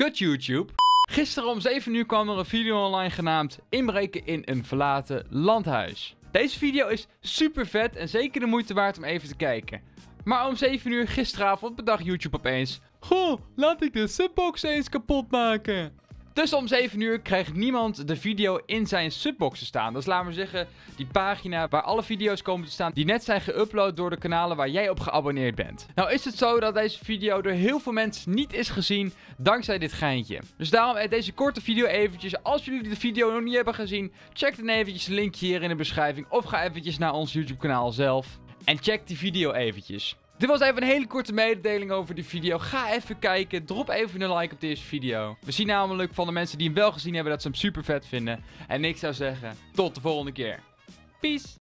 KUT YouTube. Gisteren om 7 uur kwam er een video online genaamd Inbreken in een verlaten landhuis. Deze video is super vet en zeker de moeite waard om even te kijken. Maar om 7 uur gisteravond bedacht YouTube opeens: goh, laat ik de subbox eens kapot maken. Dus om 7 uur kreeg niemand de video in zijn subbox te staan. Dat is, laten we zeggen, die pagina waar alle video's komen te staan die net zijn geüpload door de kanalen waar jij op geabonneerd bent. Nou is het zo dat deze video door heel veel mensen niet is gezien dankzij dit geintje. Dus daarom uit deze korte video eventjes, als jullie de video nog niet hebben gezien, check dan eventjes de linkje hier in de beschrijving of ga eventjes naar ons YouTube kanaal zelf en check die video eventjes. Dit was even een hele korte mededeling over die video. Ga even kijken. Drop even een like op deze video. We zien namelijk van de mensen die hem wel gezien hebben dat ze hem super vet vinden. En ik zou zeggen, tot de volgende keer. Peace!